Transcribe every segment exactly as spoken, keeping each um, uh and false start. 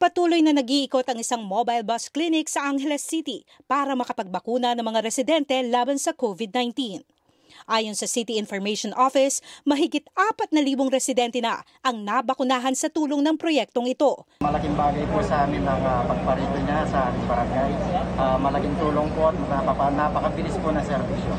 Patuloy na nag-iikot ang isang mobile bus clinic sa Angeles City para makapagbakuna ng mga residente laban sa COVID nineteen. Ayon sa City Information Office, mahigit apat na libong residente na ang nabakunahan sa tulong ng proyektong ito. Malaking bagay po sa amin ang uh, pagparito niya sa aming barangay. Uh, malaking tulong po at napakabilis po na serbisyo.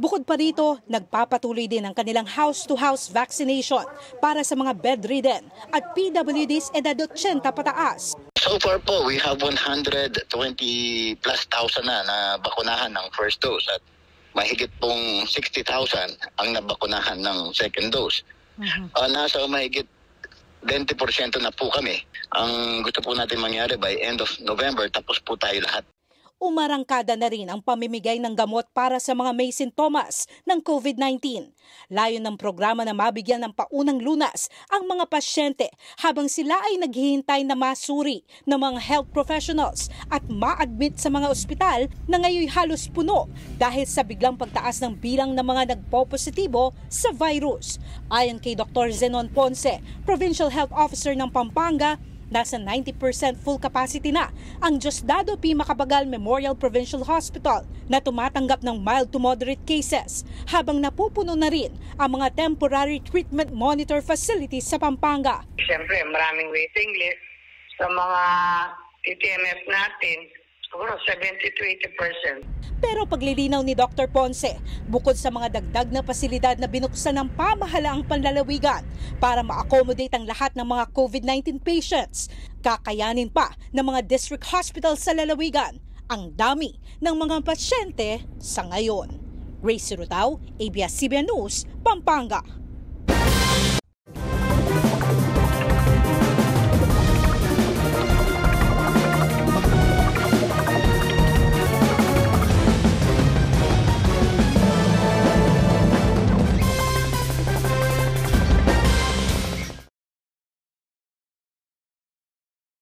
Bukod pa rito, nagpapatuloy din ang kanilang house-to-house vaccination para sa mga bedridden at P W Ds edad eighty pataas. So far po, we have one hundred twenty plus thousand na nabakunahan ng first dose at mahigit pong sixty thousand ang nabakunahan ng second dose. Uh-huh. Uh, nasa mahigit twenty percent na po kami. Ang gusto po natin mangyari by end of November, tapos po tayo lahat. Umarangkada na rin ang pamimigay ng gamot para sa mga may sintomas ng COVID nineteen. Layo ng programa na mabigyan ng paunang lunas ang mga pasyente habang sila ay naghihintay na masuri ng mga health professionals at ma-admit sa mga ospital na ngayon halos puno dahil sa biglang pagtaas ng bilang ng mga nagpo-positibo sa virus. Ayon kay Doctor Zenon Ponce, Provincial Health Officer ng Pampanga, nasa ninety percent full capacity na ang Diyosdado P. Macabagal Memorial Provincial Hospital na tumatanggap ng mild to moderate cases, habang napupuno na rin ang mga temporary treatment monitor facilities sa Pampanga. Siyempre, maraming waiting list sa mga T T M F natin, siguro seventy to eighty percent. Pero paglilinaw ni Doctor Ponce, bukod sa mga dagdag na pasilidad na binuksan ng pamahalaang panlalawigan para ma-accommodate ang lahat ng mga COVID nineteen patients, kakayanin pa ng mga district hospital sa lalawigan ang dami ng mga pasyente sa ngayon. Rey Surotaw, A B S C B N News, Pampanga.